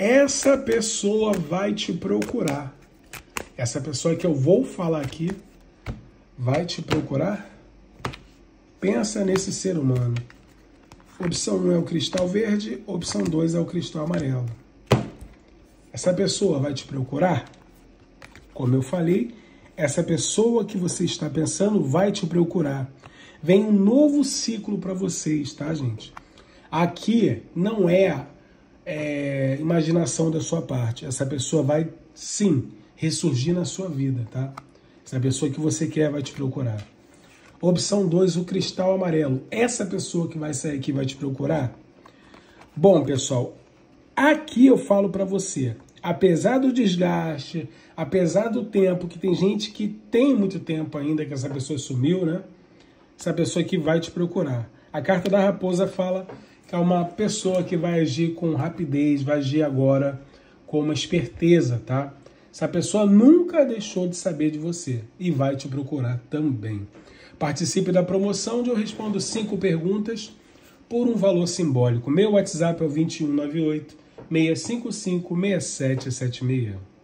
essa pessoa vai te procurar. Essa pessoa que eu vou falar aqui vai te procurar? Pensa nesse ser humano. Opção 1 é o cristal verde, opção 2 é o cristal amarelo. Essa pessoa vai te procurar? Como eu falei, essa pessoa que você está pensando vai te procurar. Vem um novo ciclo para vocês, tá, gente? Aqui não é, imaginação da sua parte. Essa pessoa vai, sim, ressurgir na sua vida, tá? Essa pessoa que você quer vai te procurar. Opção 2, o cristal amarelo. Essa pessoa que vai sair aqui vai te procurar? Bom, pessoal, aqui eu falo para você, apesar do desgaste, apesar do tempo, que tem gente que tem muito tempo ainda que essa pessoa sumiu, né? Essa pessoa que vai te procurar. A carta da raposa fala que é uma pessoa que vai agir com rapidez, vai agir agora com uma esperteza, tá? Essa pessoa nunca deixou de saber de você e vai te procurar também. Participe da promoção onde eu respondo 5 perguntas por um valor simbólico. Meu WhatsApp é o 2198 655 6776.